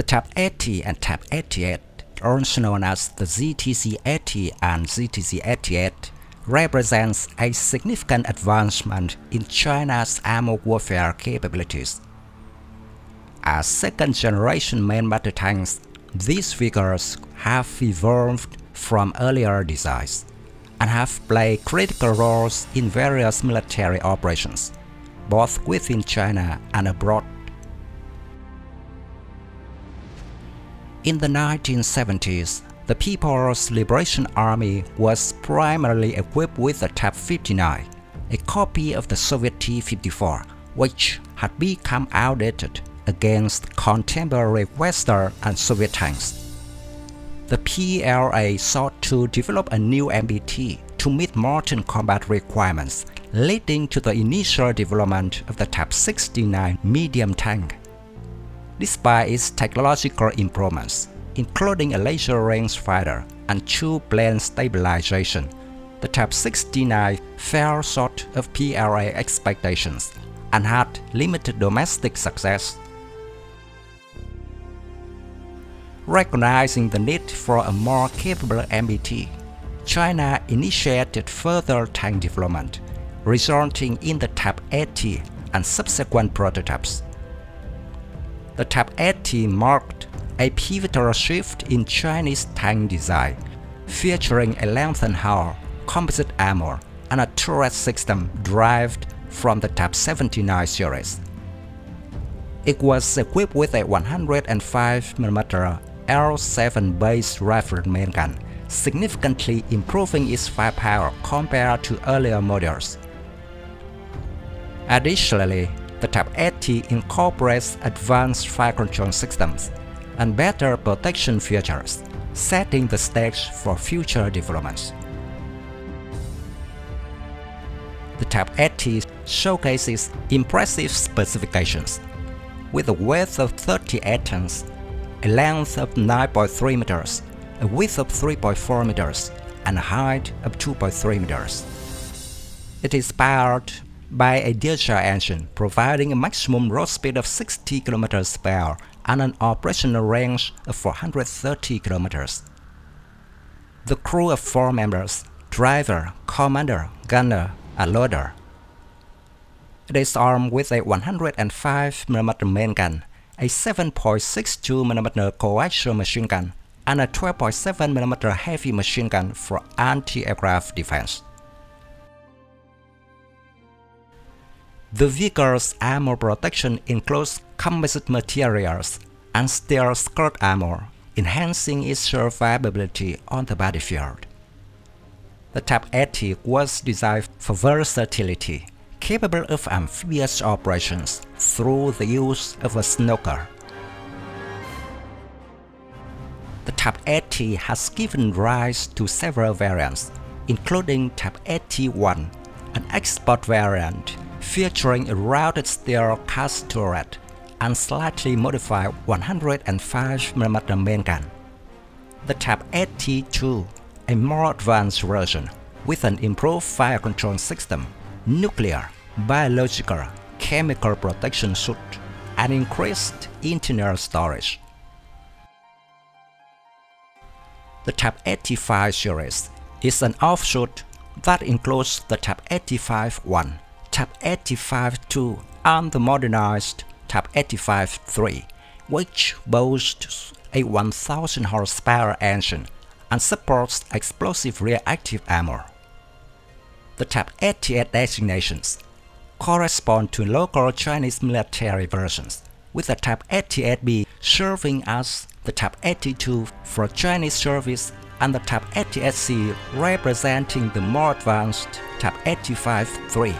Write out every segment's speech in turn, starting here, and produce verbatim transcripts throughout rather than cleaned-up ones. The Type eighty and Type eighty-eight, also known as the Z T C eighty and Z T C eighty-eight, represents a significant advancement in China's armored warfare capabilities. As second-generation main-battle tanks, these vehicles have evolved from earlier designs and have played critical roles in various military operations, both within China and abroad. In the nineteen seventies, the People's Liberation Army was primarily equipped with the Type fifty-nine, a copy of the Soviet T fifty-four, which had become outdated against contemporary Western and Soviet tanks. The P L A sought to develop a new M B T to meet modern combat requirements, leading to the initial development of the Type sixty-nine medium tank. Despite its technological improvements, including a laser range fighter and two-plane stabilization, the Type sixty-nine fell short of P L A expectations and had limited domestic success. Recognizing the need for a more capable M B T, China initiated further tank development, resulting in the Type eighty and subsequent prototypes. The Type eighty marked a pivotal shift in Chinese tank design, featuring a lengthened hull, composite armor, and a turret system derived from the Type seventy-nine series. It was equipped with a one hundred five millimeter L seven based rifled main gun, significantly improving its firepower compared to earlier models. Additionally, the Type eighty incorporates advanced fire control systems and better protection features, setting the stage for future developments. The Type eighty showcases impressive specifications, with a weight of thirty-eight tons, a length of nine point three meters, a width of three point four meters, and a height of two point three meters. It is powered by a diesel engine, providing a maximum road speed of sixty kilometers per hour and an operational range of four hundred thirty kilometers. The crew of four members: driver, commander, gunner, and loader. It is armed with a one hundred five millimeter main gun, a seven point six two millimeter coaxial machine gun, and a twelve point seven millimeter heavy machine gun for anti-aircraft defense. The vehicle's armor protection includes composite materials and steel skirt armor, enhancing its survivability on the battlefield. The Type eighty was designed for versatility, capable of amphibious operations through the use of a snorkel. The Type eighty has given rise to several variants, including Type eighty dash one, an export variant featuring a rounded steel cast turret and slightly modified one hundred five millimeter main gun. The Type eighty dash two, a more advanced version with an improved fire control system, nuclear, biological, chemical protection suit, and increased internal storage. The Type eighty-five series is an offshoot that includes the Type eighty-five dash one, Type eighty-five dash two, and the modernized Type eighty-five dash three, which boasts a one thousand horsepower engine and supports explosive reactive armor. The Type eighty-eight designations correspond to local Chinese military versions, with the Type eighty-eight B serving as the Type eighty-two for Chinese service and the Type eighty-eight C representing the more advanced Type eighty-five dash three.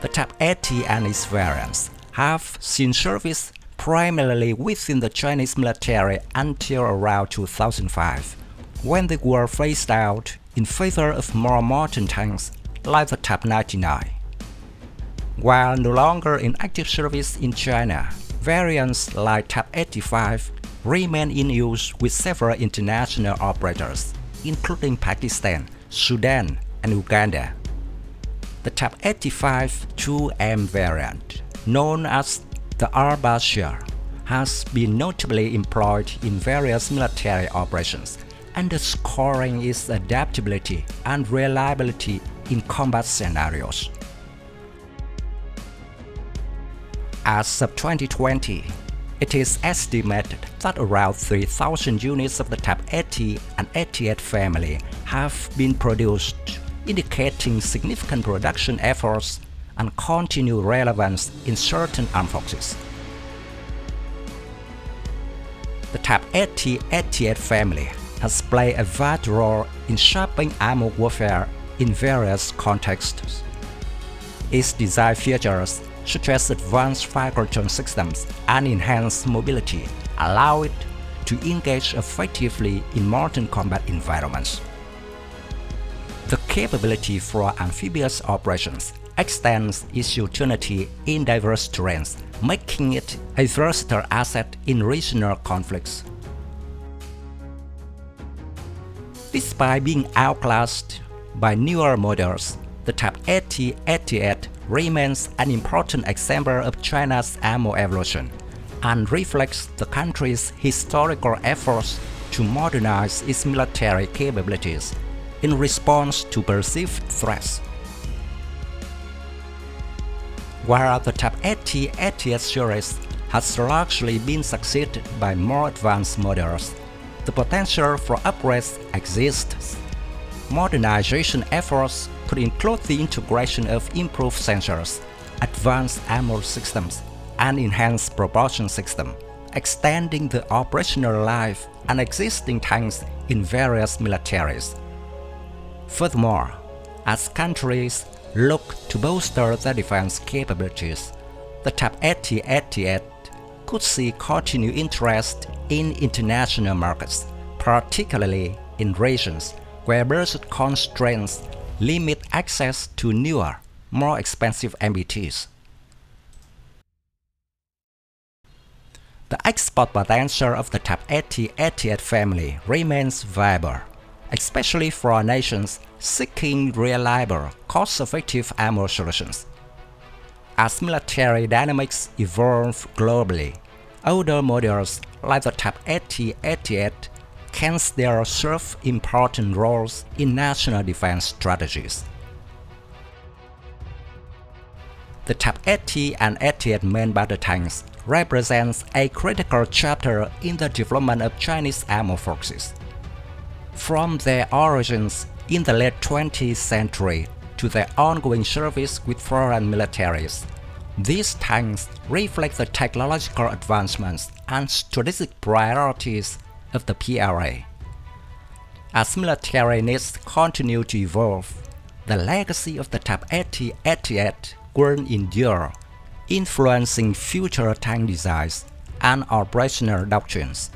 The Type eighty and its variants have seen service primarily within the Chinese military until around two thousand five, when they were phased out in favor of more modern tanks like the Type ninety-nine. While no longer in active service in China, variants like Type eighty-five remain in use with several international operators, including Pakistan, Sudan, and Uganda. The Type eighty-five two M variant known as the Al-Bashir, has been notably employed in various military operations, underscoring its adaptability and reliability in combat scenarios. As of twenty twenty, it is estimated that around three thousand units of the Type eighty and eighty-eight family have been produced, indicating significant production efforts and continued relevance in certain armed forces. The Type eighty eighty-eight family has played a vital role in shaping armored warfare in various contexts. Its design features, such as advanced fire control systems and enhanced mobility, allow it to engage effectively in modern combat environments. The capability for amphibious operations extends its utility in diverse terrains, making it a versatile asset in regional conflicts. Despite being outclassed by newer models, the Type eighty eighty-eight remains an important example of China's armor evolution and reflects the country's historical efforts to modernize its military capabilities in response to perceived threats. While the Type eighty eighty-eight series has largely been succeeded by more advanced models, the potential for upgrades exists. Modernization efforts could include the integration of improved sensors, advanced armor systems, and enhanced propulsion system, extending the operational life and existing tanks in various militaries. Furthermore, as countries look to bolster their defense capabilities, the Type eighty eighty-eight could see continued interest in international markets, particularly in regions where budget constraints limit access to newer, more expensive M B Ts. The export potential of the Type eighty eighty-eight family remains viable, especially for nations seeking reliable, cost-effective armor solutions. As military dynamics evolve globally, older models like the Type eighty eighty-eight can still serve important roles in national defense strategies. The Type eighty and eighty-eight main battle tanks represents a critical chapter in the development of Chinese armor forces. From their origins in the late twentieth century to their ongoing service with foreign militaries, these tanks reflect the technological advancements and strategic priorities of the P L A. As military needs continue to evolve, the legacy of the Type eighty eighty-eight will endure, influencing future tank designs and operational doctrines.